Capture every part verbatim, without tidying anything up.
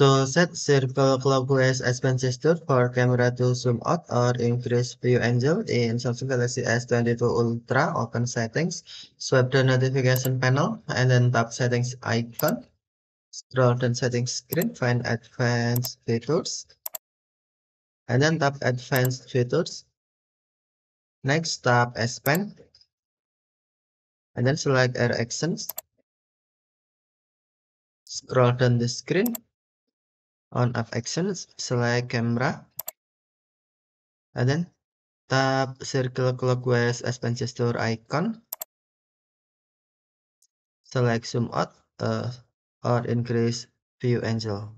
To set circle clockwise expenses for camera to zoom out or increase view angle in Samsung Galaxy S twenty-two Ultra, open settings, swipe the notification panel, and then tap settings icon. Scroll down settings screen, find advanced features, and then tap advanced features. Next, tap S Pen, and then select air actions. Scroll down the screen. On up actions, select camera, and then tap circle clockwise S Pen gesture icon. Select zoom out uh, or increase view angle.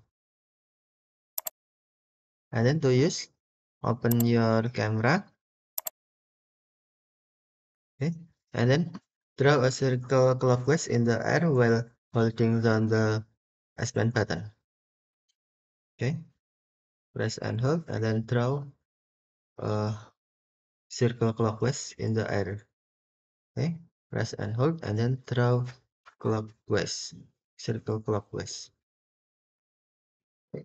And then to use, open your camera. Okay, and then draw a circle clockwise in the air while holding down the S Pen button. Okay, press and hold, and then draw a circle clockwise in the air. Okay, press and hold, and then draw clockwise, circle clockwise. Okay,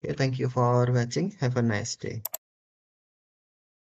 okay, thank you for watching. Have a nice day.